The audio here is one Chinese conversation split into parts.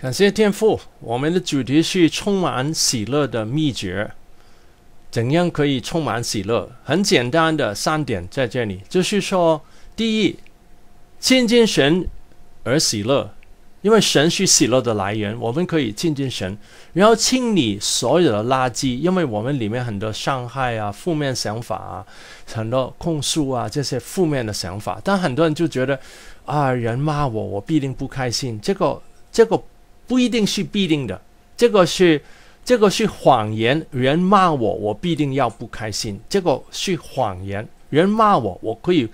感谢天父，我们的主题是充满喜乐的秘诀。怎样可以充满喜乐？很简单的三点在这里，就是说，第一，亲近神而喜乐，因为神是喜乐的来源，我们可以亲近神，然后清理所有的垃圾，因为我们里面很多伤害啊、负面想法啊、很多控诉啊这些负面的想法。但很多人就觉得啊，人骂我，我必定不开心，这个。不一定是必定的，这个是谎言。人骂我，我必定要不开心，这个是谎言。人骂我，我可以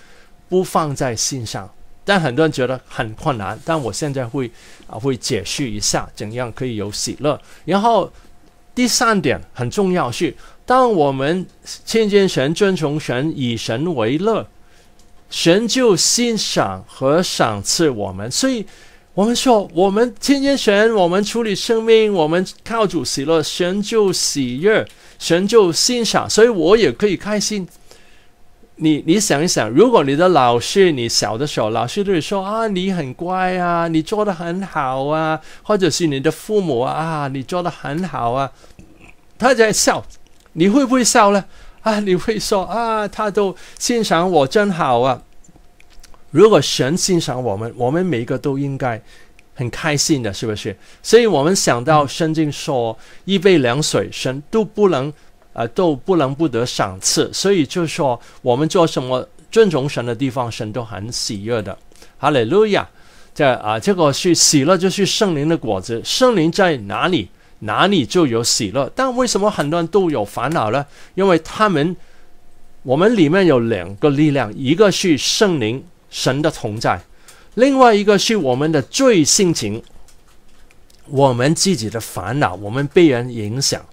不放在心上。但很多人觉得很困难，但我现在会解释一下怎样可以有喜乐。然后第三点很重要是，当我们亲近神、遵从神、以神为乐，神就欣赏和赏赐我们。所以我们说，我们亲近神，我们处理生命，我们靠主喜乐，神就喜悦，神就欣赏，所以我也可以开心。你想一想，如果你的老师，你小的时候老师对你说啊，你很乖啊，你做得很好啊，或者是你的父母啊，你做得很好啊，他在笑，你会不会笑呢？啊，你会说啊，他都欣赏我真好啊。如果神欣赏我们，我们每一个都应该很开心的，是不是？所以我们想到圣经说，一杯凉水，神都不能不得赏赐。所以就说，我们做什么尊重神的地方，神都很喜悦的。哈利路亚！这个是喜乐，就是圣灵的果子。圣灵在哪里，哪里就有喜乐。但为什么很多人都有烦恼呢？因为我们里面有两个力量，一个是圣灵，神的同在，另外一个是我们的罪性情，我们自己的烦恼，我们被人影响。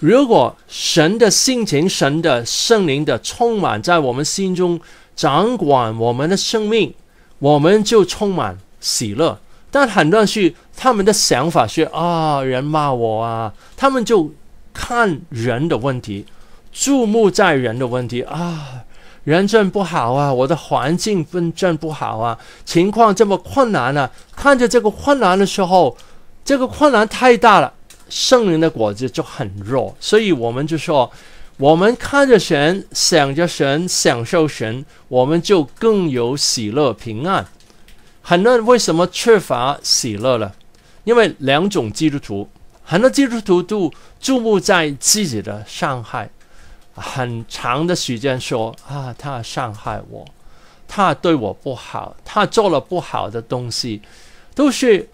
如果神的性情、神的圣灵的充满在我们心中，掌管我们的生命，我们就充满喜乐。但很多人是他们的想法是啊，人骂我啊，他们就看人的问题，注目在人的问题啊。人真不好啊，我的环境真不好啊，情况这么困难啊。看着这个困难的时候，这个困难太大了，圣灵的果子就很弱。所以我们就说，我们看着神，想着神，享受神，我们就更有喜乐平安。很多人为什么缺乏喜乐了？因为两种基督徒，很多基督徒都注目在自己的伤害，很长的时间说啊，他伤害我，他对我不好，他做了不好的东西，都是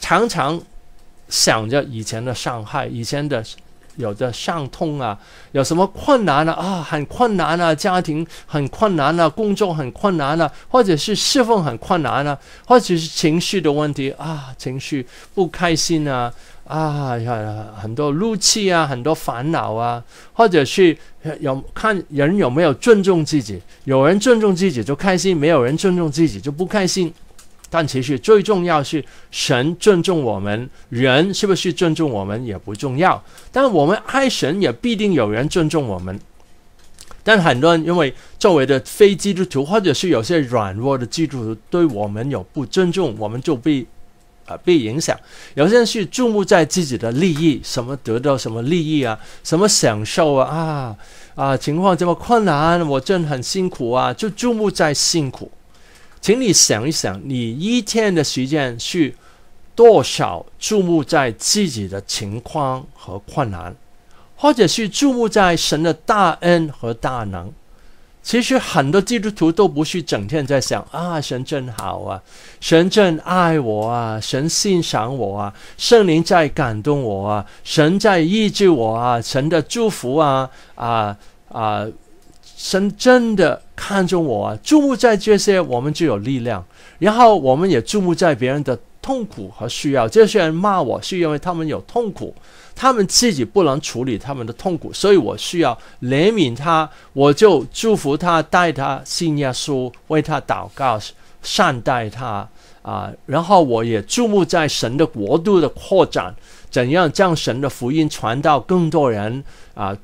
常常想着以前的伤害，以前的有的伤痛啊，有什么困难啊，很困难啊，家庭很困难啊，工作很困难啊，或者是侍奉很困难啊，或者是情绪的问题啊，情绪不开心啊。啊，很多怒气啊，很多烦恼啊，或者是看人有没有尊重自己，有人尊重自己就开心，没有人尊重自己就不开心。但其实最重要是神尊重我们，人是不是尊重我们也不重要，但我们爱神也必定有人尊重我们。但很多人因为周围的非基督徒，或者是有些软弱的基督徒对我们有不尊重，我们就被影响。有些人是注目在自己的利益，什么得到什么利益啊，什么享受啊，情况这么困难，我真很辛苦啊，就注目在辛苦。请你想一想，你一天的时间是多少注目在自己的情况和困难，或者是注目在神的大恩和大能。其实很多基督徒都不是整天在想啊，神真好啊，神真爱我啊，神欣赏我啊，圣灵在感动我啊，神在医治我啊，神的祝福啊，神真的看重我啊。注目在这些，我们就有力量。然后我们也注目在别人的痛苦和需要，这些人骂我是因为他们有痛苦，他们自己不能处理他们的痛苦，所以我需要怜悯他，我就祝福他，带他信耶稣，为他祷告，善待他啊。然后我也注目在神的国度的扩展，怎样将神的福音传到更多人啊，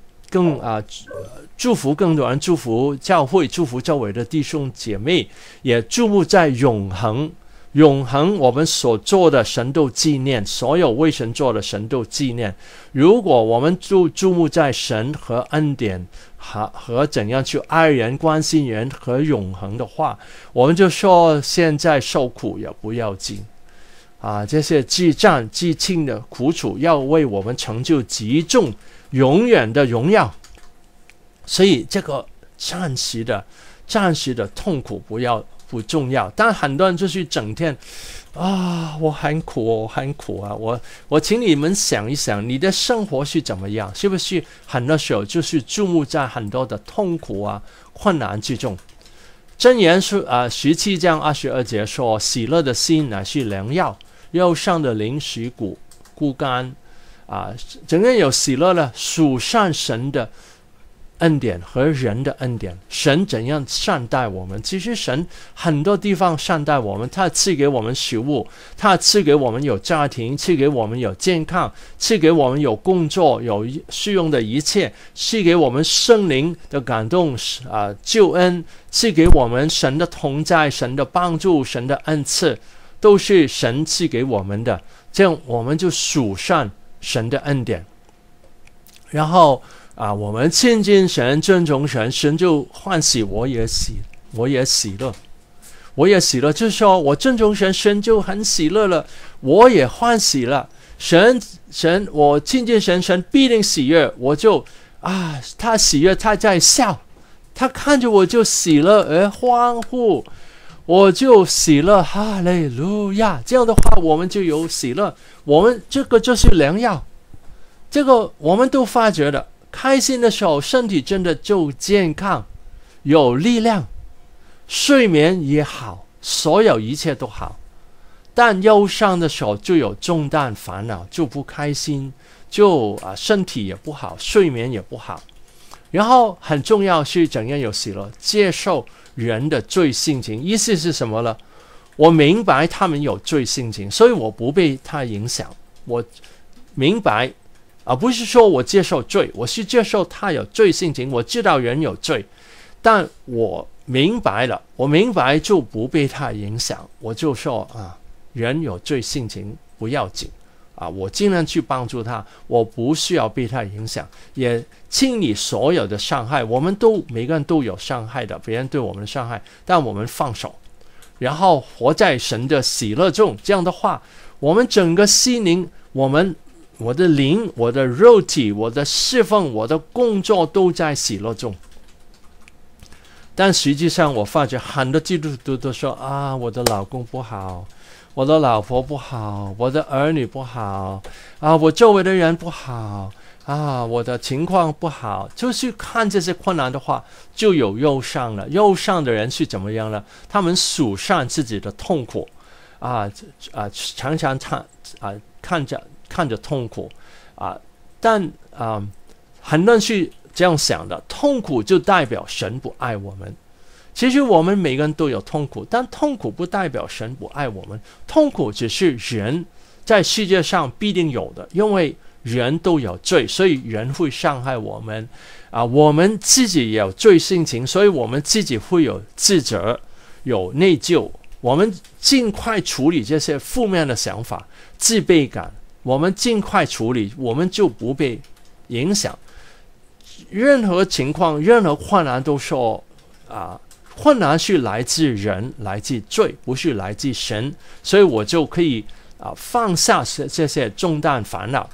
祝福更多人，祝福教会，祝福周围的弟兄姐妹，也注目在永恒永恒我们所做的神都纪念，所有为神做的神都纪念。如果我们注目在神和恩典和怎样去爱人、关心人和永恒的话，我们就说现在受苦也不要紧啊，这些至战至轻的苦楚要为我们成就极重永远的荣耀。所以这个暂时的痛苦不重要。但很多人就是整天啊，我很苦，我很苦啊。我请你们想一想，你的生活是怎么样？是不是很多时候就是注目在很多的痛苦啊、困难之中？箴言书17章22节说：“喜乐的心乃是良药，忧伤的灵使枯干。”啊，整个人有喜乐了，属上神的恩典和人的恩典，神怎样善待我们？其实神很多地方善待我们，他赐给我们食物，他赐给我们有家庭，赐给我们有健康，赐给我们有工作，有适用的一切，赐给我们圣灵的感动救恩，赐给我们神的同在，神的帮助，神的恩赐，都是神赐给我们的。这样我们就数算神的恩典，然后我们亲近神、尊重神，神就欢喜，我也喜乐。就是说我尊重神，神就很喜乐了，我也欢喜了。我亲近神，神必定喜悦，我就他喜悦，他在笑，他看着我就喜乐而欢呼，我就喜乐，哈利路亚。这样的话，我们就有喜乐。我们这个就是良药，这个我们都发觉的。开心的时候，身体真的就健康，有力量，睡眠也好，所有一切都好。但忧伤的时候，就有重担烦恼，就不开心，就身体也不好，睡眠也不好。然后很重要是怎样有喜乐，接受人的罪性情。意思是什么呢？我明白他们有罪性情，所以我不被他影响。我明白。不是说我接受罪，我是接受他有罪性情，我知道人有罪，但我明白了，我明白就不被他影响，我就说人有罪性情不要紧我尽量去帮助他，我不需要被他影响，也清理所有的伤害。我们都每个人都有伤害的，别人对我们的伤害，但我们放手，然后活在神的喜乐中。这样的话，我们整个心灵，我的灵，我的肉体，我的侍奉，我的工作都在喜乐中。但实际上我发觉很多基督徒都说我的老公不好，我的老婆不好，我的儿女不好我周围的人不好我的情况不好，就是看这些困难的话，就有忧伤了。忧伤的人是怎么样呢？他们数算自己的痛苦常常看着痛苦但很多人是这样想的，痛苦就代表神不爱我们。其实我们每个人都有痛苦，但痛苦不代表神不爱我们，痛苦只是人在世界上必定有的，因为人都有罪，所以人会伤害我们我们自己也有罪性情，所以我们自己会有自责，有内疚，我们尽快处理这些负面的想法、自卑感，我们尽快处理，我们就不被影响。任何情况、任何困难都说困难是来自人、来自罪，不是来自神，所以我就可以放下这些重担烦恼。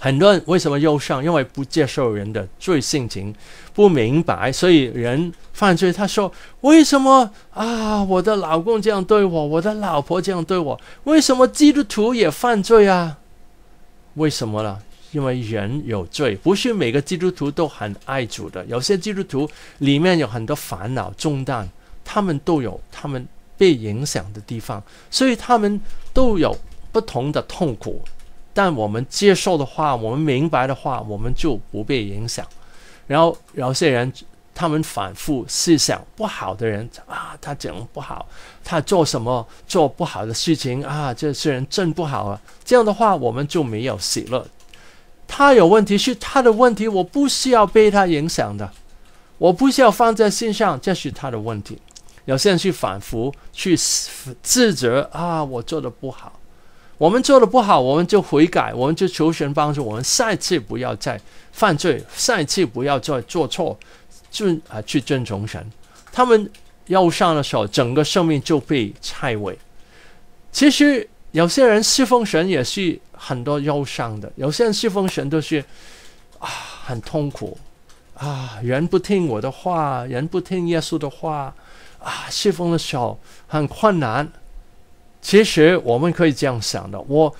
很多人为什么忧伤？因为不接受人的罪性情，不明白，所以人犯罪。他说：“为什么我的老公这样对我，我的老婆这样对我？为什么基督徒也犯罪啊？”为什么呢？因为人有罪，不是每个基督徒都很爱主的。有些基督徒里面有很多烦恼、重担，他们都有他们被影响的地方，所以他们都有不同的痛苦。但我们接受的话，我们明白的话，我们就不被影响。然后有些人他们反复思想不好的人他讲不好，他做什么做不好的事情这些人真不好这样的话，我们就没有喜乐。他有问题是他的问题，我不需要被他影响的，我不需要放在心上，这是他的问题。有些人去反复去自责啊，我做的不好，我们做的不好，我们就悔改，我们就求神帮助我们，下次不要再犯罪，下次不要再做错，去遵从神。他们忧伤的时候，整个生命就被拆毁。其实有些人侍奉神也是很多忧伤的，有些人侍奉神都是很痛苦。人不听我的话，人不听耶稣的话，侍奉的时候很困难。其实我们可以这样想的，我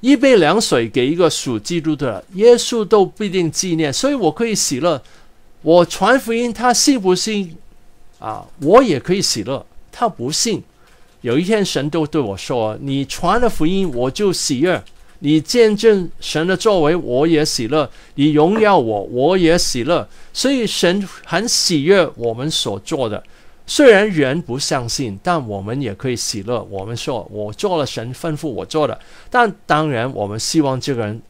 一杯凉水给一个属基督的，耶稣都必定纪念，所以我可以喜乐。我传福音，他信不信我也可以喜乐，他不信，有一天神都对我说，你传了福音我就喜悦，你见证神的作为，我也喜乐；你荣耀我，我也喜乐。所以神很喜悦我们所做的。虽然人不相信，但我们也可以喜乐。我们说，我做了神吩咐我做的。但当然，我们希望这个人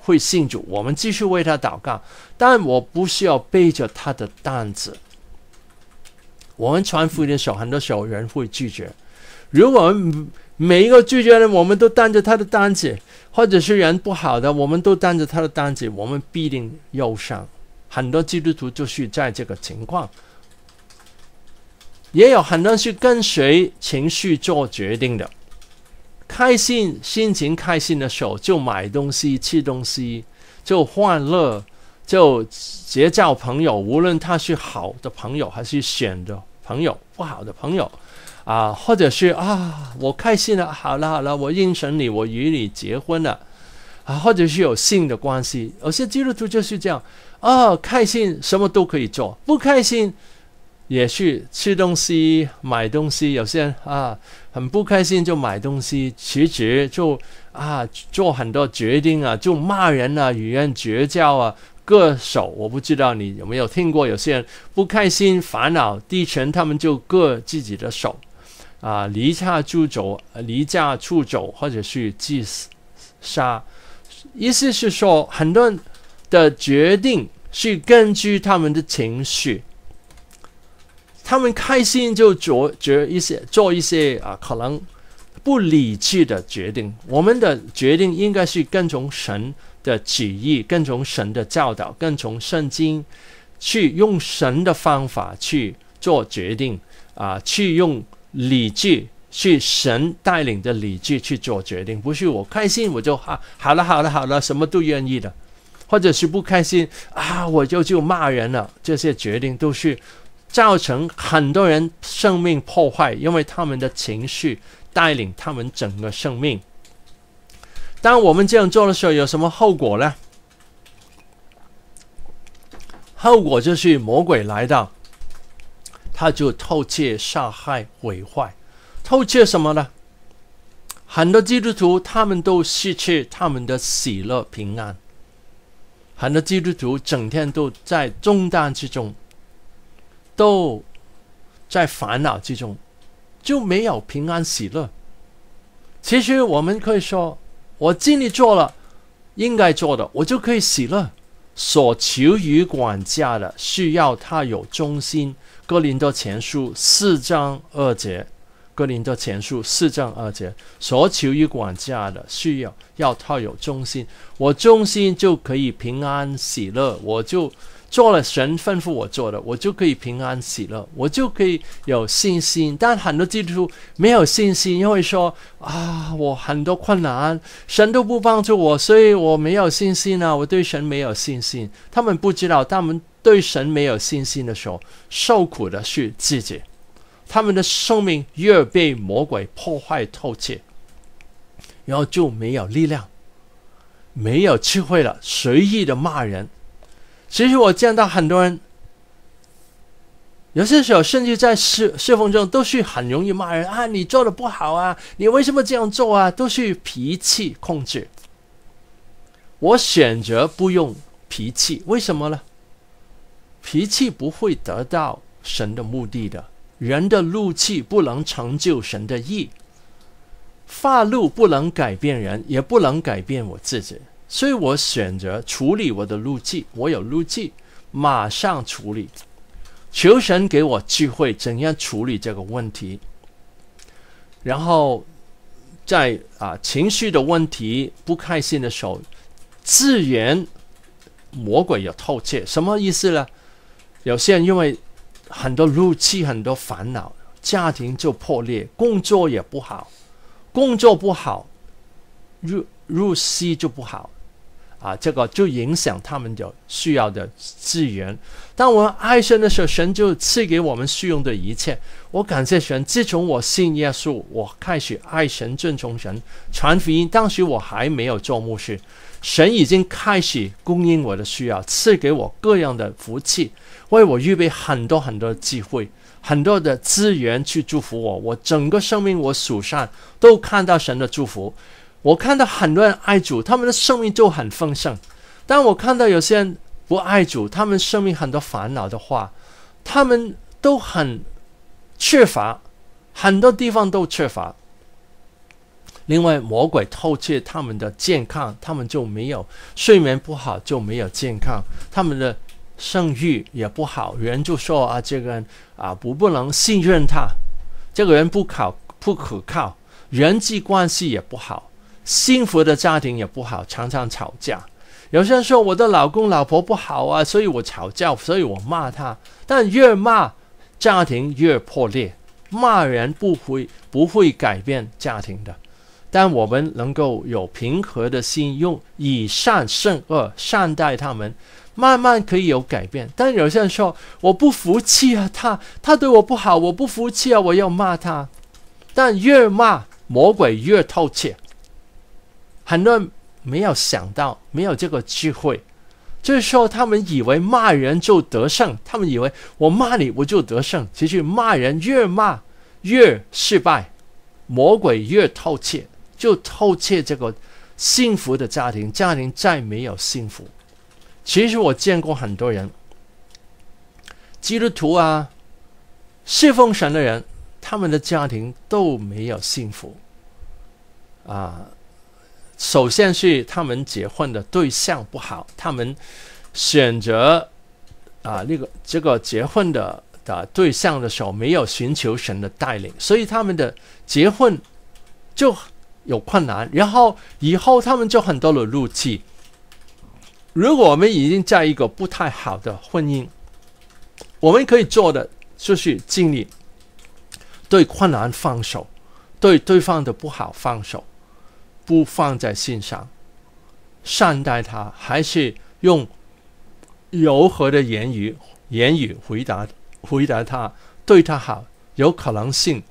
会信主，我们继续为他祷告。但我不需要背着他的担子。我们传福音的时候，很多时候人会拒绝。如果我们每一个拒绝人，我们都担着他的担子，或者是人不好的，我们都担着他的担子，我们必定忧伤。很多基督徒就是在这个情况，也有很多人是跟随情绪做决定的。开心，心情开心的时候就买东西、吃东西，就欢乐，就结交朋友，无论他是好的朋友还是选的朋友、不好的朋友。或者是我开心了，好了，我应承你，我与你结婚了，或者是有性的关系。有些基督徒就是这样，开心什么都可以做，不开心也是吃东西、买东西。有些人很不开心就买东西，辞职就做很多决定就骂人与人绝交割手。我不知道你有没有听过，有些人不开心、烦恼、低沉，他们就割自己的手。离家出走，或者是自杀。意思是说，很多人的决定是根据他们的情绪，他们开心就做一些可能不理智的决定。我们的决定应该是跟从神的旨意，跟从神的教导，跟从圣经，去用神的方法去做决定去用理智，是神带领的理智去做决定，不是我开心我就好了，什么都愿意的，或者是不开心我就骂人了。这些决定都是造成很多人生命破坏，因为他们的情绪带领他们整个生命。当我们这样做的时候，有什么后果呢？后果就是魔鬼来到，他就偷窃、杀害、毁坏。偷窃什么呢？很多基督徒他们都失去他们的喜乐平安。很多基督徒整天都在重担之中，都在烦恼之中，就没有平安喜乐。其实我们可以说，我尽力做了应该做的，我就可以喜乐。所求于管家的，需要他有忠心。哥林多前书4章2节，所求于管家的，需要他有忠心。我忠心就可以平安喜乐，我就做了神吩咐我做的，我就可以平安喜乐，我就可以有信心。但很多基督徒没有信心，因为说我很多困难，神都不帮助我，所以我没有信心我对神没有信心。他们不知道，他们对神没有信心的时候，受苦的是自己。他们的生命越被魔鬼破坏透彻，然后就没有力量，没有智慧了，随意的骂人。其实我见到很多人，有些时候甚至在侍奉中都是很容易骂人你做的不好你为什么这样做都是脾气控制。我选择不用脾气，为什么呢？脾气不会得到神的目的的，人的怒气不能成就神的意，发怒不能改变人，也不能改变我自己。所以我选择处理我的怒气，我有怒气马上处理。求神给我智慧，怎样处理这个问题。然后在情绪的问题、不开心的时候，自然魔鬼有偷窃。什么意思呢？有些人因为很多怒气、很多烦恼，家庭就破裂，工作也不好，工作不好，入息就不好。 这个就影响他们的需要的资源。当我们爱神的时候，神就赐给我们需用的一切。我感谢神，自从我信耶稣，我开始爱神、尊崇神、传福音。当时我还没有做牧师，神已经开始供应我的需要，赐给我各样的福气，为我预备很多很多的机会、很多的资源去祝福我。我整个生命，我属上都看到神的祝福。 我看到很多人爱主，他们的生命就很丰盛；但我看到有些人不爱主，他们生命很多烦恼的话，他们都很缺乏，很多地方都缺乏。另外，魔鬼偷窃他们的健康，他们就没有睡眠不好，就没有健康，他们的性欲也不好。人就说这个人不能信任他，这个人不可靠，人际关系也不好。 幸福的家庭也不好，常常吵架。有些人说我的老公老婆不好啊，所以我吵架，所以我骂他。但越骂家庭越破裂，骂人不会改变家庭的。但我们能够有平和的心，用以善胜恶，善待他们，慢慢可以有改变。但有些人说我不服气啊，他对我不好，我不服气啊，我要骂他。但越骂魔鬼越偷窃。 很多人没有想到，没有这个智慧，就是说他们以为骂人就得胜，他们以为我骂你我就得胜。其实骂人越骂越失败，魔鬼越偷窃，就偷窃这个幸福的家庭，家庭再没有幸福。其实我见过很多人，基督徒啊，侍奉神的人，他们的家庭都没有幸福首先是他们结婚的对象不好，他们选择这个结婚的对象的时候，没有寻求神的带领，所以他们的结婚就有困难。然后以后他们就很多的怒气。如果我们已经在一个不太好的婚姻，我们可以做的就是尽力对困难放手，对对方的不好放手。 不放在心上，善待他，还是用柔和的言语回答他，对他好，有可能性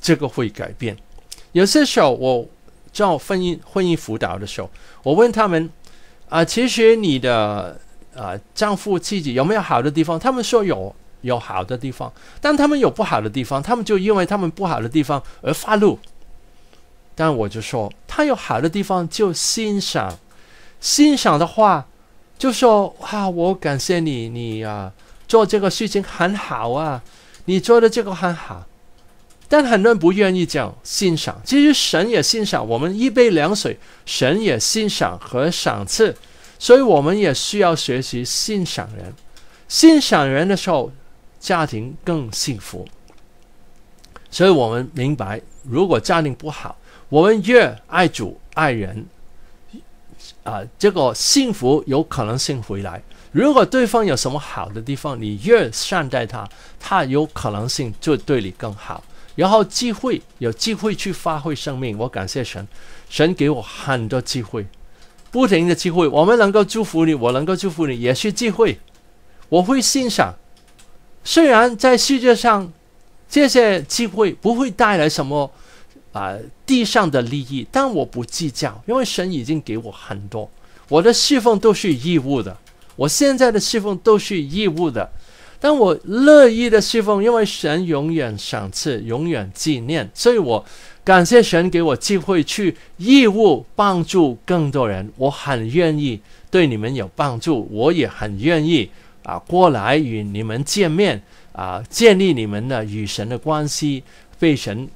这个会改变。有些时候我做婚姻辅导的时候，我问他们其实你的丈夫妻子有没有好的地方？他们说有好的地方，但他们有不好的地方，他们就因为他们不好的地方而发怒。 但我就说，他有好的地方就欣赏，欣赏的话就说我感谢你，你做这个事情很好啊，你做的这个很好。但很多人不愿意讲欣赏，其实神也欣赏我们一杯凉水，神也欣赏和赏赐，所以我们也需要学习欣赏人。欣赏人的时候，家庭更幸福。所以我们明白，如果家庭不好， 我们越爱主爱人，这个幸福有可能性回来。如果对方有什么好的地方，你越善待他，他有可能性就对你更好。然后机会有机会去发挥生命，我感谢神，神给我很多机会，不停的机会。我们能够祝福你，我能够祝福你，也是机会。我会欣赏，虽然在世界上这些机会不会带来什么。 地上的利益，但我不计较，因为神已经给我很多。我的侍奉都是义务的，我现在的侍奉都是义务的，但我乐意的侍奉，因为神永远赏赐，永远纪念。所以我感谢神给我机会去义务帮助更多人，我很愿意对你们有帮助，我也很愿意过来与你们见面建立你们的与神的关系。 被神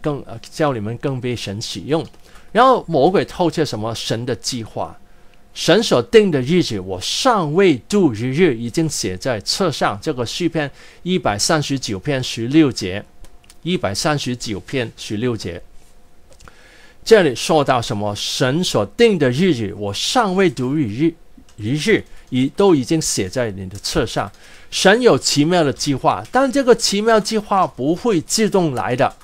叫你们更被神使用，然后魔鬼偷窃什么神的计划，神所定的日子我尚未度逾日，已经写在册上。这个诗篇139篇16节，139篇16节这里说到什么？神所定的日子我尚未度逾日，都已经写在你的册上。神有奇妙的计划，但这个奇妙计划不会自动来的。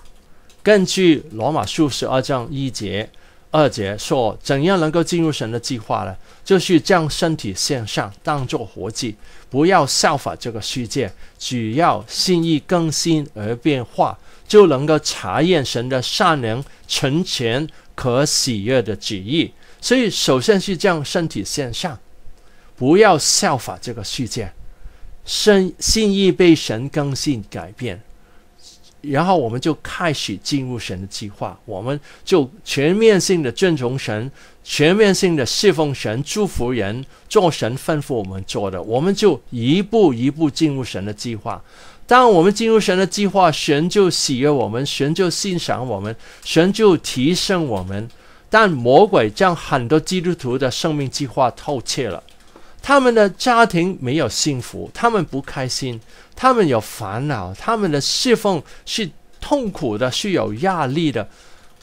根据罗马书12章1节2节说，怎样能够进入神的计划呢？就是将身体献上，当作活祭，不要效法这个世界，只要心意更新而变化，就能够查验神的善良、纯全、可喜悦的旨意。所以首先是将身体献上，不要效法这个世界，心意被神更新改变，然后我们就开始进入神的计划，我们就全面性的尊重神，全面性的侍奉神，祝福人，做神吩咐我们做的，我们就一步一步进入神的计划。当我们进入神的计划，神就喜悦我们，神就欣赏我们，神就提升我们。但魔鬼将很多基督徒的生命计划偷窃了，他们的家庭没有幸福，他们不开心，他们有烦恼，他们的侍奉是痛苦的，是有压力的。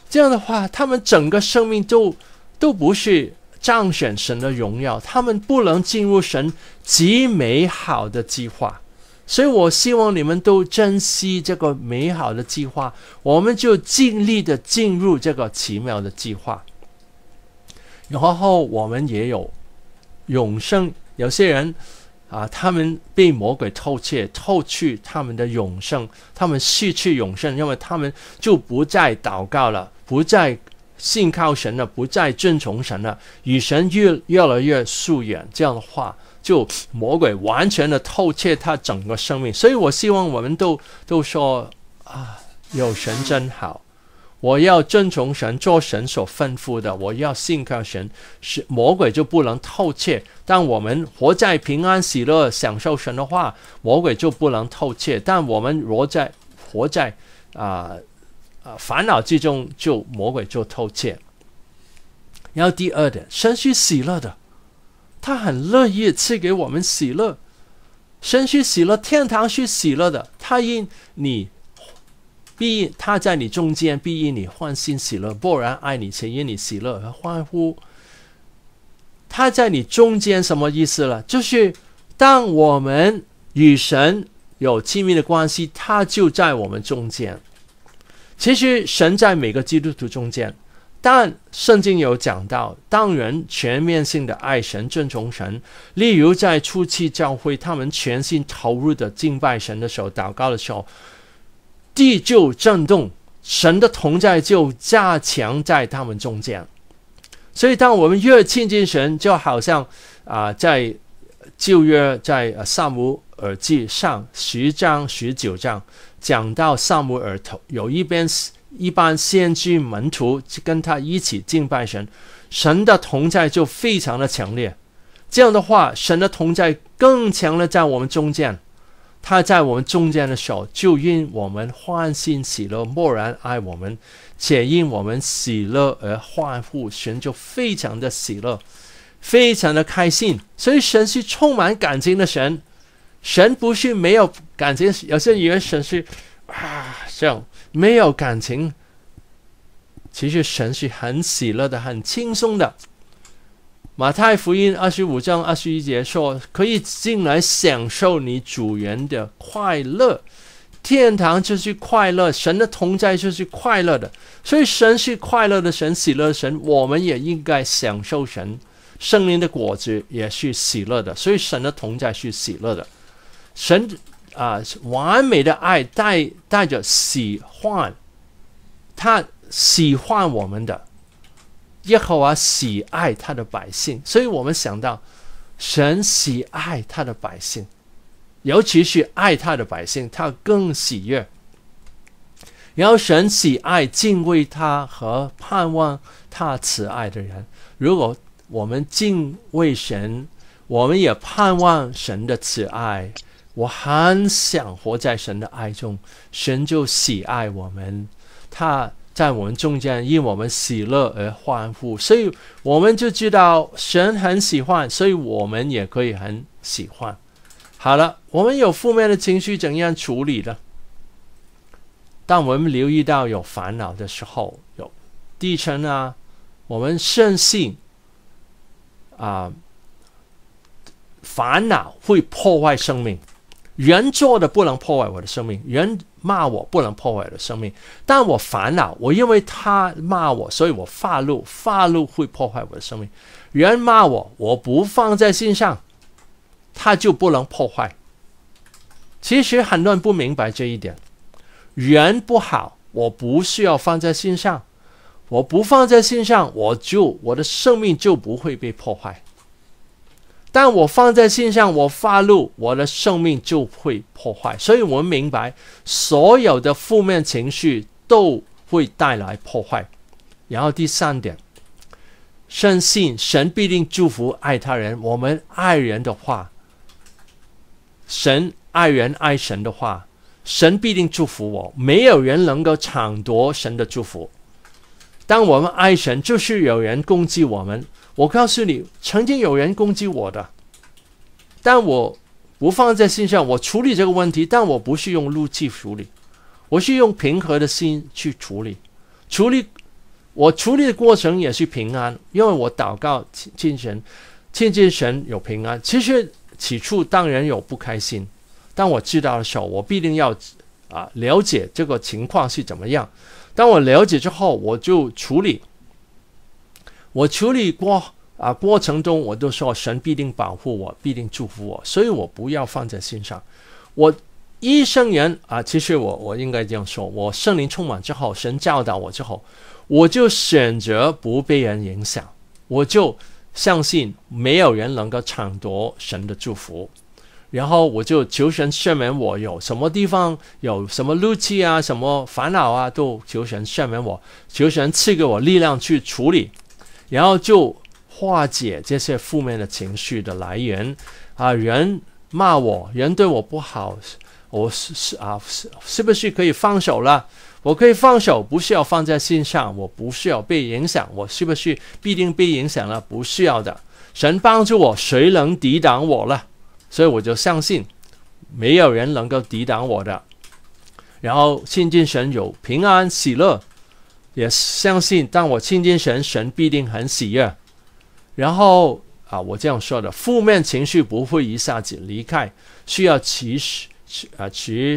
这样的话，他们整个生命都不是彰显神的荣耀，他们不能进入神极美好的计划。所以我希望你们都珍惜这个美好的计划，我们就尽力的进入这个奇妙的计划。然后我们也有永生，有些人他们被魔鬼偷去他们的永生，他们失去永生，因为他们就不再祷告了，不再信靠神了，不再遵从神了，与神越来越疏远。这样的话，就魔鬼完全的偷窃他整个生命。所以我希望我们都说有神真好，我要遵从神，做神所吩咐的，我要信靠神，魔鬼就不能偷窃。但我们活在平安喜乐享受神的话，魔鬼就不能偷窃。但我们活在烦恼之中，就魔鬼就偷窃。然后第二点，神是喜乐的，他很乐意赐给我们喜乐。神是喜乐，天堂是喜乐的，他在你中间，必因你欢欣喜乐，勃然爱你，且因你喜乐和欢呼。他在你中间什么意思呢？就是当我们与神有亲密的关系，他就在我们中间。其实神在每个基督徒中间，但圣经有讲到，当人全面性的爱神、尊崇神，例如在初期教会，他们全心投入的敬拜神的时候、祷告的时候，地就震动，神的同在就加强在他们中间。所以当我们越亲近神，就好像在旧约在撒母耳记上10章19章讲到，撒母耳有一般先知门徒跟他一起敬拜神，神的同在就非常的强烈。这样的话，神的同在更强的在我们中间，他在我们中间的时候，就因我们欢欣喜乐，默然爱我们，且因我们喜乐而欢呼。神就非常的喜乐，非常的开心。所以神是充满感情的神，神不是没有感情。有些人以为神是这样没有感情，其实神是很喜乐的，很轻松的。马太福音25章21节说，可以进来享受你主人的快乐。天堂就是快乐，神的同在就是快乐的。所以神是快乐的神，喜乐的神，我们也应该享受神。圣灵的果子也是喜乐的，所以神的同在是喜乐的。神完美的爱带着喜欢，他喜欢我们的，耶和华喜爱他的百姓。所以我们想到神喜爱他的百姓，尤其是爱他的百姓，他更喜悦。然后神喜爱敬畏他和盼望他慈爱的人。如果我们敬畏神，我们也盼望神的慈爱，我很想活在神的爱中，神就喜爱我们，他在我们中间，因我们喜乐而欢呼。所以我们就知道神很喜欢，所以我们也可以很喜欢。好了，我们有负面的情绪怎样处理呢？当我们留意到有烦恼的时候，有低沉啊，我们深信啊，烦恼会破坏生命。 人做的不能破坏我的生命，人骂我不能破坏我的生命。但我烦恼，我因为他骂我，所以我发怒，发怒会破坏我的生命。人骂我，我不放在心上，他就不能破坏。其实很多人不明白这一点，人不好，我不需要放在心上，我不放在心上，我的生命就不会被破坏。 但我放在心上，我发怒，我的生命就会破坏。所以，我们明白，所有的负面情绪都会带来破坏。然后第三点，深信神必定祝福爱他人。我们爱人的话，神爱人爱神的话，神必定祝福我。没有人能够抢夺神的祝福。当我们爱神，就是有人攻击我们。 我告诉你，曾经有人攻击我的，但我不放在心上。我处理这个问题，但我不是用怒气处理，我是用平和的心去处理。我处理的过程也是平安，因为我祷告亲神，亲近神有平安。其实起初当然有不开心，当我知道的时候，我必定要了解这个情况是怎么样。当我了解之后，我就处理。 我处理过程中，我都说神必定保护我，必定祝福我，所以我不要放在心上。我一生人其实我应该这样说：我圣灵充满之后，神教导我之后，我就选择不被人影响，我就相信没有人能够抢夺神的祝福。然后我就求神赦免我有什么地方有什么怒气啊，什么烦恼啊，都求神赦免我，求神赐给我力量去处理。 然后就化解这些负面的情绪的来源人骂我，人对我不好，我是不是可以放手了？我可以放手，不需要放在心上，我不需要被影响，我是不是必定被影响了？不需要的，神帮助我，谁能抵挡我了？所以我就相信，没有人能够抵挡我的。然后亲近神有平安喜乐。 也相信，当我亲近神，神必定很喜悦。然后我这样说的，负面情绪不会一下子离开，需要持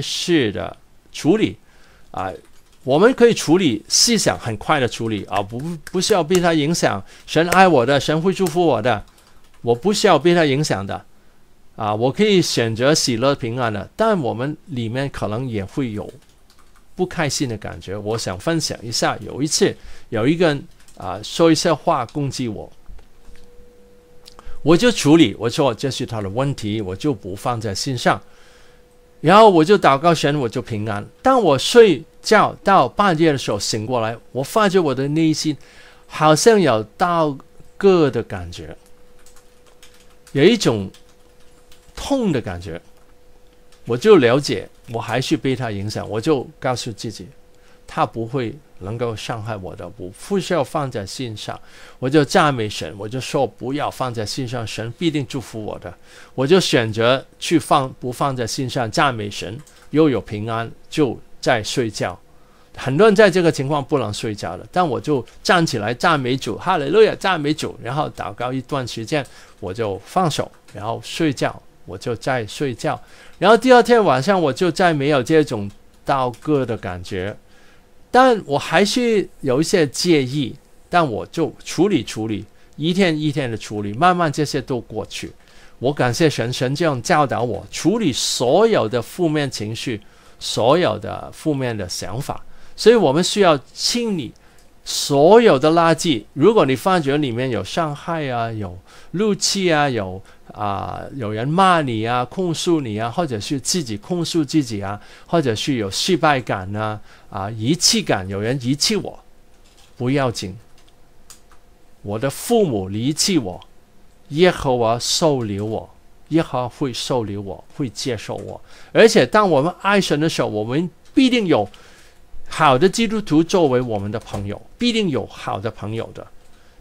续的处理。我们可以处理思想，很快的处理不需要被他影响。神爱我的，神会祝福我的，我不需要被他影响的。我可以选择喜乐平安的，但我们里面可能也会有。 不开心的感觉，我想分享一下。有一次，有一个人说一些话攻击我，我就处理，我说这是他的问题，我就不放在心上。然后我就祷告神，我就平安。当我睡觉到半夜的时候醒过来，我发觉我的内心好像有刀割的感觉，有一种痛的感觉。 我就了解，我还是被他影响，我就告诉自己，他不会能够伤害我的，我不需要放在心上。我就赞美神，我就说不要放在心上，神必定祝福我的。我就选择不放在心上，赞美神，又有平安，就在睡觉。很多人在这个情况不能睡觉了，但我就站起来赞美主，哈利路亚，赞美主，然后祷告一段时间，我就放手，然后睡觉。 我就在睡觉，然后第二天晚上我就再没有这种刀割的感觉，但我还是有一些介意，但我就处理，一天一天的处理，慢慢这些都过去。我感谢神，神这样教导我处理所有的负面情绪，所有的负面的想法，所以我们需要清理。 所有的垃圾，如果你发觉里面有伤害啊，有怒气啊，有人骂你啊，控诉你啊，或者是自己控诉自己啊，或者是有失败感啊，遗弃感，有人遗弃我，不要紧。我的父母离弃我，耶和华收留我，耶和华会收留我，会接受我。而且当我们爱神的时候，我们必定有好的基督徒作为我们的朋友，必定有好的朋友的。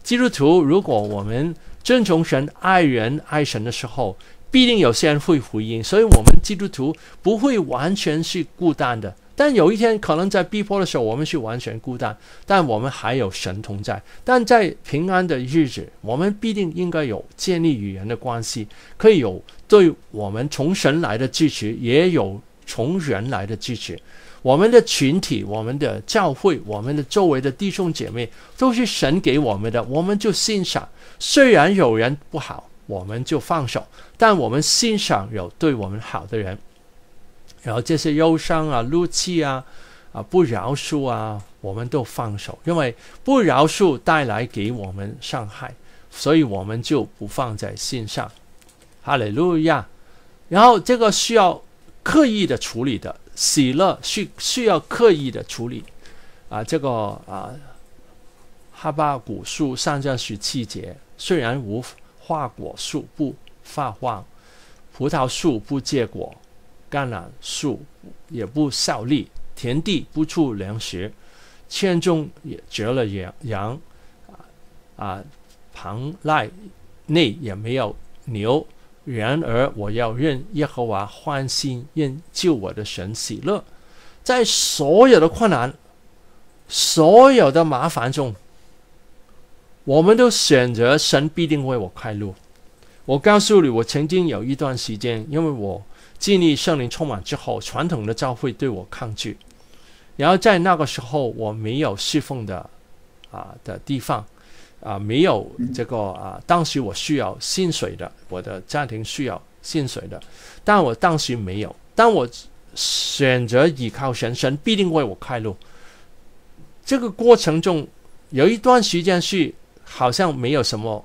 基督徒，如果我们尊重神、爱人、爱神的时候，必定有些人会回应。所以，我们基督徒不会完全是孤单的。但有一天，可能在逼迫的时候，我们是完全孤单，但我们还有神同在。但在平安的日子，我们必定应该有建立与人的关系，可以有对我们从神来的支持，也有从人来的支持。我们的群体、我们的教会、我们的周围的弟兄姐妹都是神给我们的，我们就欣赏。虽然有人不好，我们就放手，但我们欣赏有对我们好的人。然后这些忧伤啊、怒气啊、不饶恕啊，我们都放手，因为不饶恕带来给我们伤害，所以我们就不放在心上。哈利路亚！然后这个需要刻意的处理的。喜乐是需要刻意的处理啊，这个哈巴谷书3章17节，虽然无花果树不发旺，葡萄树不结果，橄榄树也不效力，田地不出粮食，圈中也折了羊棚内也没有牛。然而我要认耶和华欢心，认救我的神喜乐。在所有的困难、所有的麻烦中，我们都选择神必定为我开路。我告诉你，我曾经有一段时间，因为我经历圣灵充满之后，传统的教会对我抗拒，然后在那个时候我没有侍奉的地方。没有这个当时我需要薪水的，我的家庭需要薪水的，但我当时没有。但我选择依靠神，神必定为我开路。这个过程中有一段时间是好像没有什么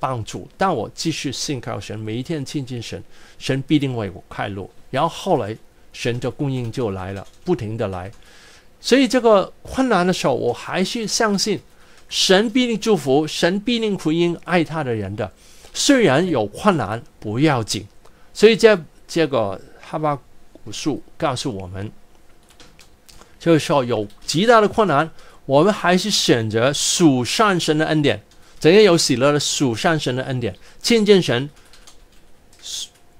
帮助，但我继续信靠神，每一天亲近神，神必定为我开路。然后后来神的供应就来了，不停的来。所以这个困难的时候，我还是相信神必定祝福，神必定回应爱他的人的。虽然有困难不要紧，所以这个哈巴谷书告诉我们，就是说有极大的困难，我们还是选择属上神的恩典，怎样有喜乐的属上神的恩典，亲近神，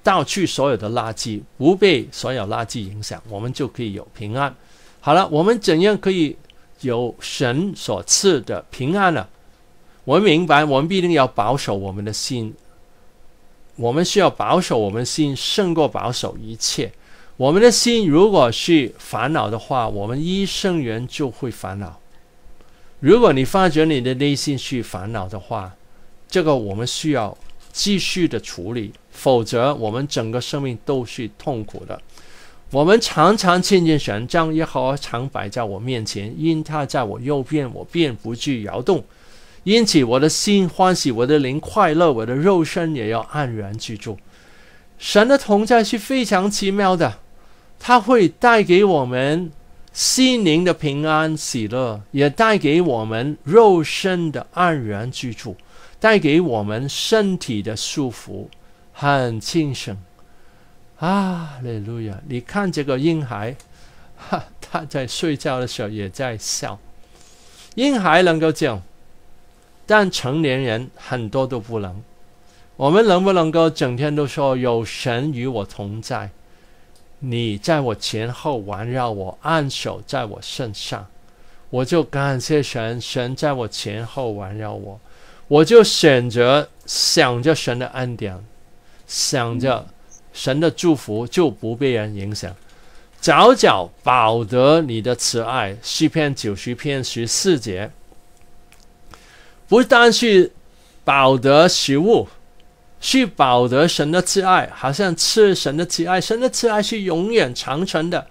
倒去所有的垃圾，不被所有垃圾影响，我们就可以有平安。好了，我们怎样可以有神所赐的平安了？我们明白，我们必定要保守我们的心，我们需要保守我们的心胜过保守一切。我们的心如果是烦恼的话，我们一生人就会烦恼。如果你发觉你的内心是烦恼的话，这个我们需要继续的处理，否则我们整个生命都是痛苦的。我们常常亲近神，将耶和华常摆在我面前，因他在我右边，我便不惧摇动。因此我的心欢喜，我的灵快乐，我的肉身也要安然居住。神的同在是非常奇妙的，他会带给我们心灵的平安喜乐，也带给我们肉身的安然居住，带给我们身体的舒服很轻省。哈利路亚！你看这个婴孩，他在睡觉的时候也在笑。婴孩能够这样，但成年人很多都不能。我们能不能够整天都说有神与我同在，你在我前后环绕我，按手在我身上，我就感谢神，神在我前后环绕我，我就选择想着神的恩典，想着神的祝福，就不被人影响。早早保得你的慈爱，诗篇90篇14节。不但是保得食物，是保得神的慈爱，好像吃神的慈爱。神的慈爱是永远长存的，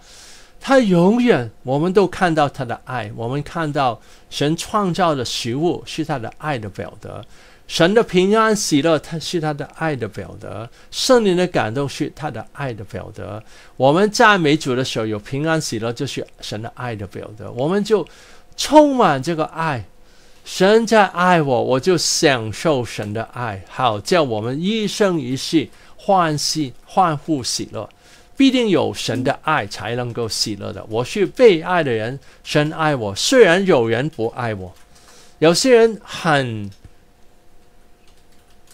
他永远，我们都看到他的爱，我们看到神创造的食物是他的爱的表达。神的平安喜乐，它是他的爱的表达；圣灵的感动是他的爱的表达。我们赞美主的时候有平安喜乐，就是神的爱的表达。我们就充满这个爱，神在爱我，我就享受神的爱，好叫我们一生一世欢喜欢呼喜乐。必定有神的爱才能够喜乐的。我是被爱的人，神爱我。虽然有人不爱我，有些人很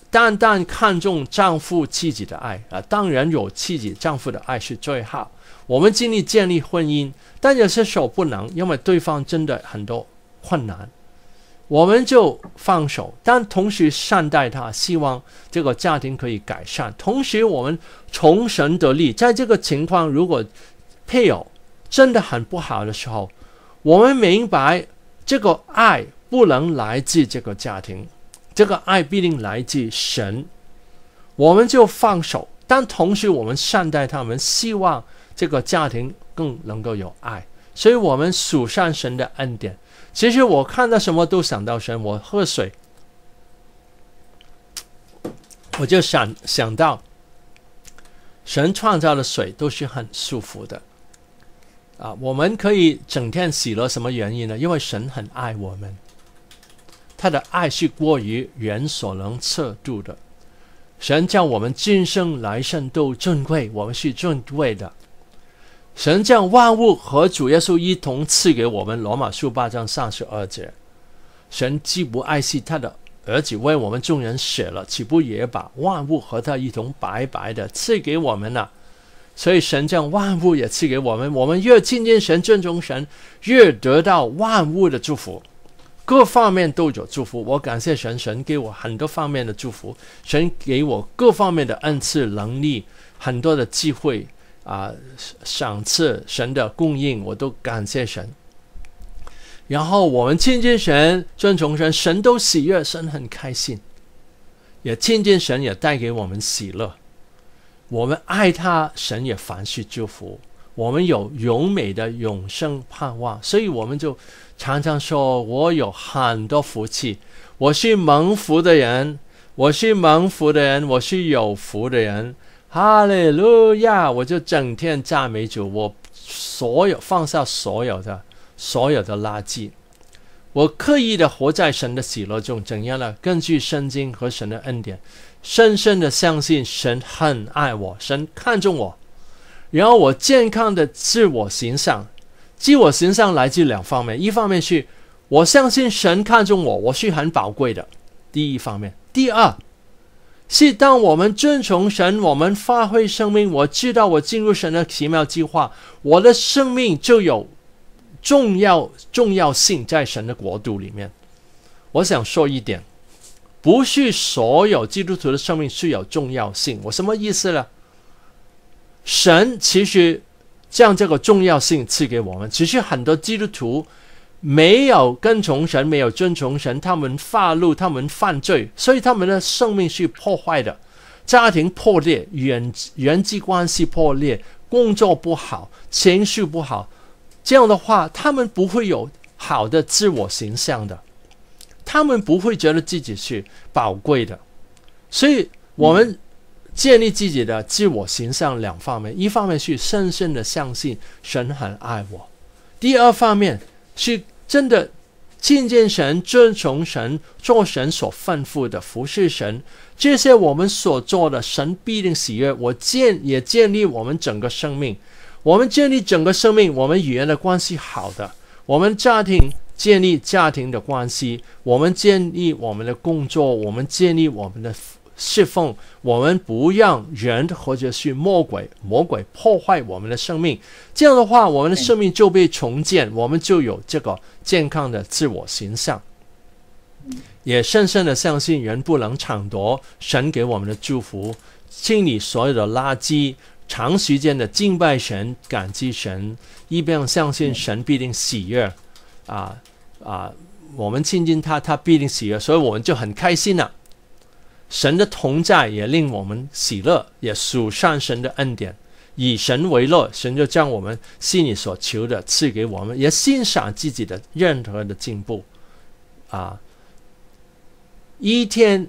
单单看重丈夫妻子的爱啊，当然有妻子丈夫的爱是最好。我们尽力建立婚姻，但有些时候不能，因为对方真的很多困难，我们就放手，但同时善待他，希望这个家庭可以改善。同时，我们从神得力。在这个情况，如果配偶真的很不好的时候，我们明白这个爱不能来自这个家庭，这个爱必定来自神，我们就放手。但同时，我们善待他们，希望这个家庭更能够有爱。所以，我们数算神的恩典。其实我看到什么都想到神。我喝水，我就想到，神创造的水都是很舒服的啊！我们可以整天喜乐，什么原因呢？因为神很爱我们，他的爱是过于人所能测度的。神叫我们今生来生都尊贵，我们是尊贵的。神将万物和主耶稣一同赐给我们，罗马书8章32节。神既不爱惜他的儿子为我们众人舍了，岂不也把万物和他一同白白的赐给我们了？所以神将万物也赐给我们。我们越亲近神、尊重神，越得到万物的祝福，各方面都有祝福。我感谢神，神给我很多方面的祝福，神给我各方面的恩赐、能力，很多的机会啊，赏赐，神的供应，我都感谢神。然后我们亲近神、尊崇神，神都喜悦，神很开心。也亲近神，也带给我们喜乐。我们爱他，神也凡事祝福。我们有永美的永生盼望，所以我们就常常说：“我有很多福气，我是蒙福的人，我是蒙福的人，我是有福的人。”哈利路亚！我就整天赞美主，我放下所有的垃圾，我刻意的活在神的喜乐中。怎样呢？根据圣经和神的恩典，深深的相信神很爱我，神看重我。然后我健康的自我形象，自我形象来自两方面：一方面是我相信神看重我，我是很宝贵的，第一方面；第二是当我们遵从神，我们发挥生命。我知道我进入神的奇妙计划，我的生命就有重要性在神的国度里面。我想说一点，不是所有基督徒的生命是有重要性。我什么意思呢？神其实将这个重要性赐给我们，只是很多基督徒没有跟从神，没有遵从神，他们发怒，他们犯罪，所以他们的生命是破坏的，家庭破裂，人际关系破裂，工作不好，情绪不好。这样的话，他们不会有好的自我形象的，他们不会觉得自己是宝贵的。所以我们建立自己的自我形象两方面，一方面是深深的相信神很爱我，第二方面是真的亲近神、遵从神，做神所吩咐的，服侍神。这些我们所做的，神必定喜悦。也建立我们整个生命，我们建立整个生命，我们与人的关系好的，我们家庭建立家庭的关系，我们建立我们的工作，我们建立我们的侍奉，我们不让人或者是魔鬼破坏我们的生命。这样的话，我们的生命就被重建，我们就有这个健康的自我形象。也深深的相信人不能抢夺神给我们的祝福，清理所有的垃圾，长时间的敬拜神、感激神，一边相信神必定喜悦我们亲近他，他必定喜悦，所以我们就很开心了。神的同在也令我们喜乐，也数算神的恩典，以神为乐，神就将我们心里所求的赐给我们，也欣赏自己的任何的进步一天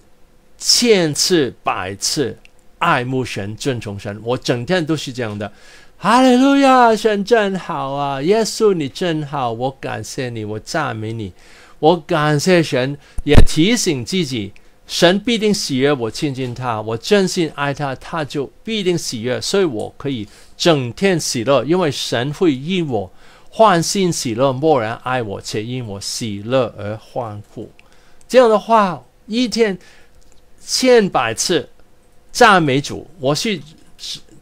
1000次100次爱慕神、尊崇神。我整天都是这样的，哈利路亚，神真好啊，耶稣你真好，我感谢你，我赞美你，我感谢神。也提醒自己，神必定喜悦我亲近他，我真心爱他，他就必定喜悦，所以我可以整天喜乐，因为神会因我欢欣喜乐，默然爱我，且因我喜乐而欢呼。这样的话，一天10000次赞美主，我去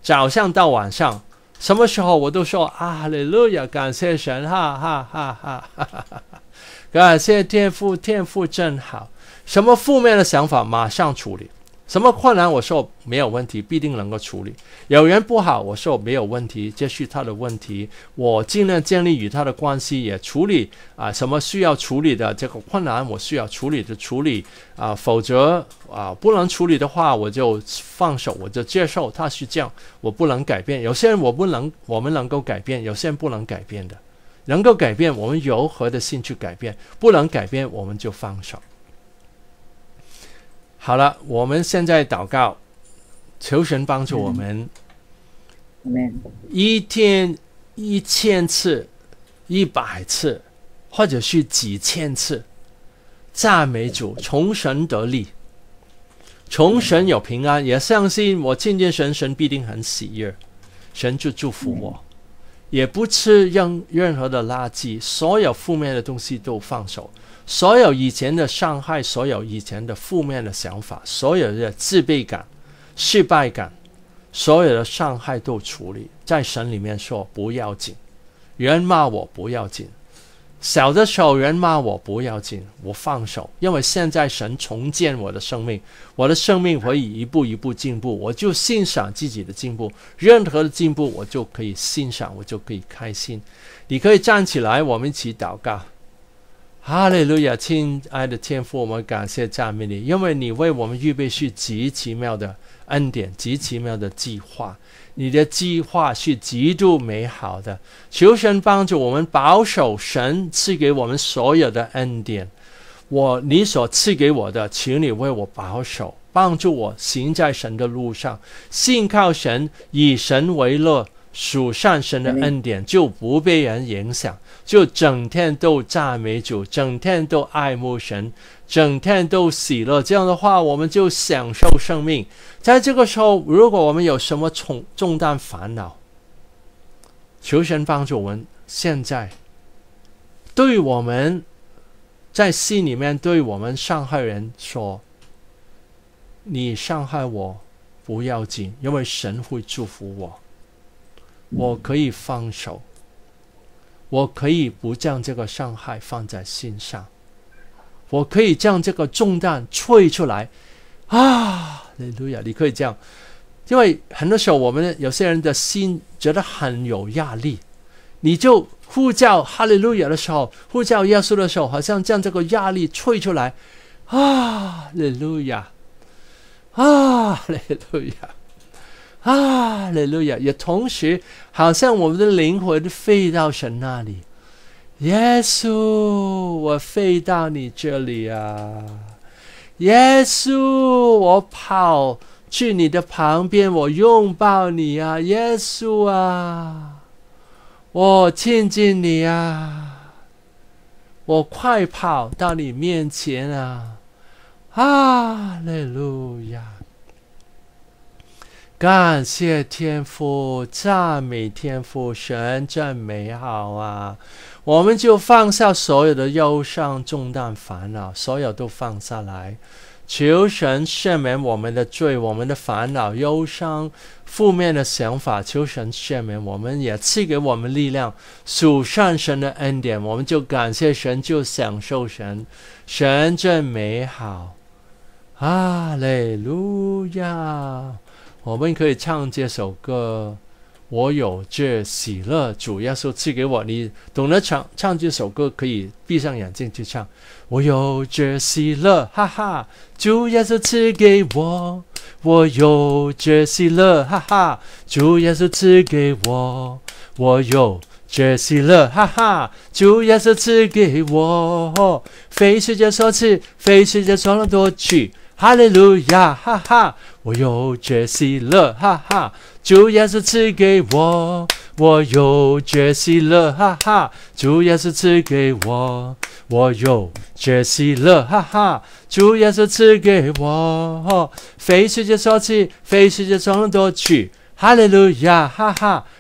早上到晚上，什么时候我都说哈利路亚，感谢神，哈哈哈哈哈哈，感谢天父，天父真好。什么负面的想法马上处理，什么困难我说没有问题，必定能够处理。有人不好，我说没有问题，这是他的问题，我尽量建立与他的关系，也处理什么需要处理的这个困难，我需要处理的处理否则不能处理的话，我就放手，我就接受他是这样，我不能改变。有些人我们能够改变，有些人不能改变的，能够改变我们柔和的心去改变，不能改变我们就放手。好了，我们现在祷告，求神帮助我们，一天1000次、100次，或者是几千次赞美主，从神得力，从神有平安。也相信我亲近神，神必定很喜悦，神就祝福我，也不吃任何的垃圾，所有负面的东西都放手。所有以前的伤害，所有以前的负面的想法，所有的自卑感、失败感，所有的伤害都处理。在神里面说不要紧，人骂我不要紧，小的时候人骂我不要紧，我放手，因为现在神重建我的生命，我的生命可以一步一步进步，我就欣赏自己的进步，任何的进步我就可以欣赏，我就可以开心。你可以站起来，我们一起祷告。哈利路亚，亲爱的天父，我们感谢赞美你，因为你为我们预备是极奇妙的恩典，极奇妙的计划，你的计划是极度美好的。求神帮助我们保守神赐给我们所有的恩典，你所赐给我的，请你为我保守，帮助我行在神的路上，信靠神，以神为乐，属上神的恩典，就不被人影响，就整天都赞美主，整天都爱慕神，整天都喜乐。这样的话，我们就享受生命。在这个时候，如果我们有什么重担烦恼，求神帮助我们现在对我们在心里面对我们伤害人说，你伤害我不要紧，因为神会祝福我，我可以放手，我可以不将这个伤害放在心上，我可以将这个重担吹出来啊！你可以这样，因为很多时候我们有些人的心觉得很有压力，你就呼叫哈利路亚的时候，呼叫耶稣的时候，好像将这个压力吹出来啊！哈利路亚，啊！哈利路亚。哈利路亚，也同时好像我们的灵魂飞到神那里，耶稣我飞到你这里啊，耶稣我跑去你的旁边，我拥抱你啊，耶稣啊我亲近你啊，我快跑到你面前啊，哈利路亚。感谢天父，赞美天父，神真美好啊！我们就放下所有的忧伤、重担、烦恼，所有都放下来，求神赦免我们的罪，我们的烦恼、忧伤、负面的想法，求神赦免我们，也赐给我们力量，属上神的恩典，我们就感谢神，就享受神，神真美好，哈利路亚！我们可以唱这首歌，我有这喜乐，主耶稣赐给我。你懂得唱这首歌，可以闭上眼睛去唱。我有这喜乐，哈哈，主耶稣赐给我。我有这喜乐，哈哈，主耶稣赐给我。我有这喜乐，哈哈，主耶稣赐给我。非世界所赐，非世界所能夺取。哈利路亚，哈哈，我有这喜乐，哈哈，主耶稣赐给我。我有这喜乐，哈哈，主耶稣赐给我。我有这喜乐，哈哈，主耶稣赐给我。非世界所赐，非世界所能夺取。哈利路亚，哈哈，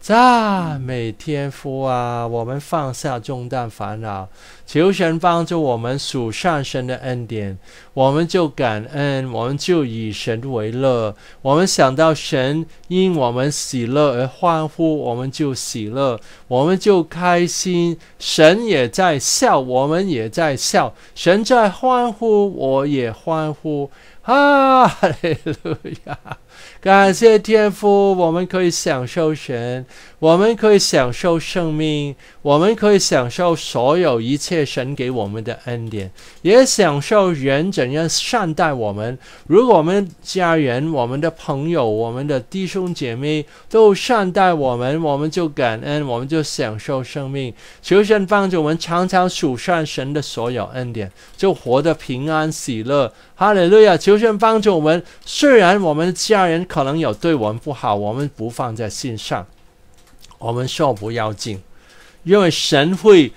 赞美天父啊！我们放下重担烦恼，求神帮助我们数算神的恩典，我们就感恩，我们就以神为乐。我们想到神因我们喜乐而欢呼，我们就喜乐，我们就开心。神也在笑，我们也在笑；神在欢呼，我也欢呼。 哈利路亚！感谢天父，我们可以享受神，我们可以享受生命，我们可以享受所有一切神给我们的恩典，也享受人怎样善待我们。如果我们家人、我们的朋友、我们的弟兄姐妹都善待我们，我们就感恩，我们就享受生命。求神帮助我们常常数算神的所有恩典，就活得平安喜乐。哈利路亚！ 求神帮助我们。虽然我们家人可能有对我们不好，我们不放在心上，我们说不要紧，因为神会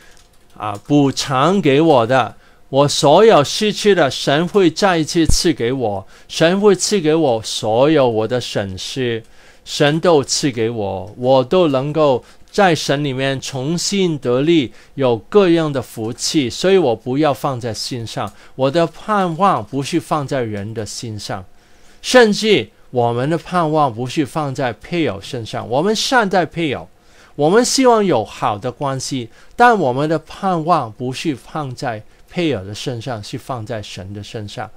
补偿给我的。我所有失去的，神会再一次赐给我。神会赐给我所有我的损失，神都赐给我，我都能够在神里面重新得力，有各样的福气。所以我不要放在心上，我的盼望不是放在人的心上，甚至我们的盼望不是放在配偶身上。我们善待配偶，我们希望有好的关系，但我们的盼望不是放在 配偶的身上，是放在神的身上。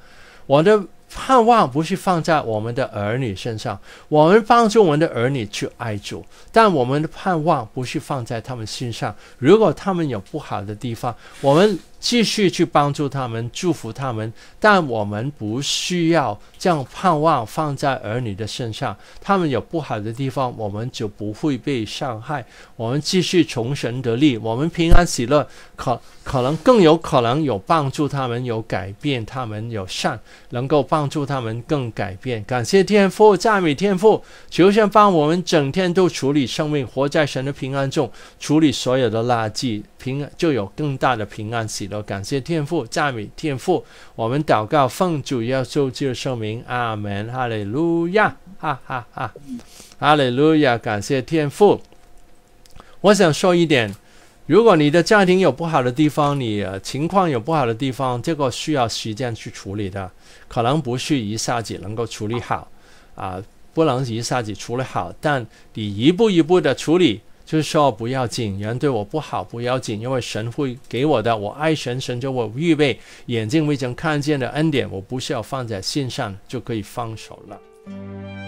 我的盼望不是放在我们的儿女身上，我们帮助我们的儿女去爱主，但我们的盼望不是放在他们身上。如果他们有不好的地方，我们继续去帮助他们，祝福他们，但我们不需要将盼望放在儿女的身上。他们有不好的地方，我们就不会被伤害。我们继续从神得力，我们平安喜乐，可能更有可能有帮助他们，有改变他们，有善能够帮助他们更改变。感谢天父，赞美天父，求神帮我们整天都处理生命，活在神的平安中，处理所有的垃圾，就有更大的平安喜乐。 感谢天父，赞美天父。我们祷告，奉主耶稣基督圣名，阿门，哈利路亚，哈哈哈，哈利路亚，感谢天父。我想说一点，如果你的家庭有不好的地方，你情况有不好的地方，这个需要时间去处理的，可能不是一下子能够处理好，不能一下子处理好，但你一步一步的处理。 就是说不要紧，人对我不好不要紧，因为神会给我的。我爱神，神就为我预备眼睛未曾看见的恩典，我不需要放在心上，就可以放手了。